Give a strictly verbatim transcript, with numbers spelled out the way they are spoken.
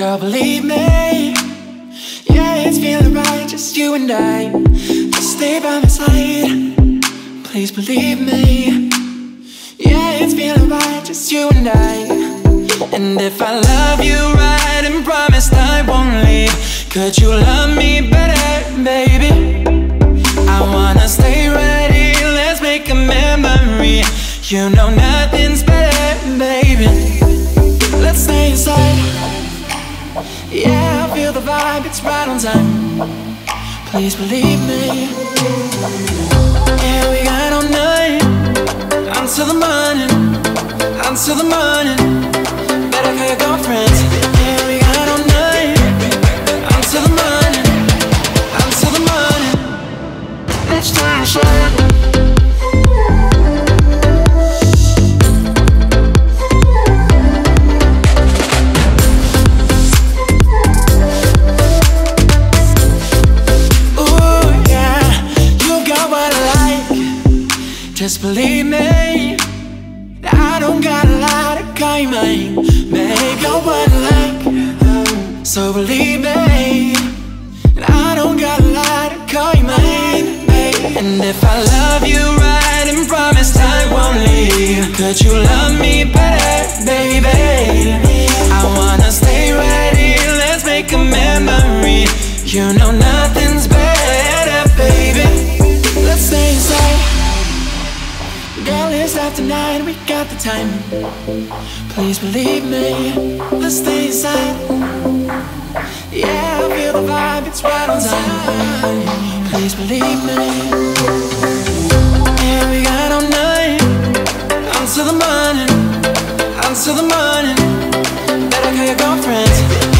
Girl, believe me, yeah, it's feeling right, just you and I. Just stay by my side, please believe me. Yeah, it's feeling right, just you and I. And if I love you right and promise I won't leave, could you love me better, baby? I wanna stay right here, let's make a memory. You know nothing's better, baby. Let's stay inside. Yeah, I feel the vibe, it's right on time. Please believe me. Yeah, we got all night until the morning, until the morning. Better call your girlfriends. Yeah, we got all night until the morning, until the morning. Let's stay inside. Just believe me, I don't got a lot to call you mine. Make your what I like. So believe me, I don't got a lot to call you mine. And if I love you right and promise I won't leave, could you love me better, baby? I wanna stay right here, let's make a memory. You know nothing's better, baby. Let's stay inside. Girl, it's after nine, we got the time. Please believe me, let's stay inside. Yeah, I feel the vibe, it's right on time. Please believe me. Yeah, we got all night until the morning, until the morning. Better call your girlfriends.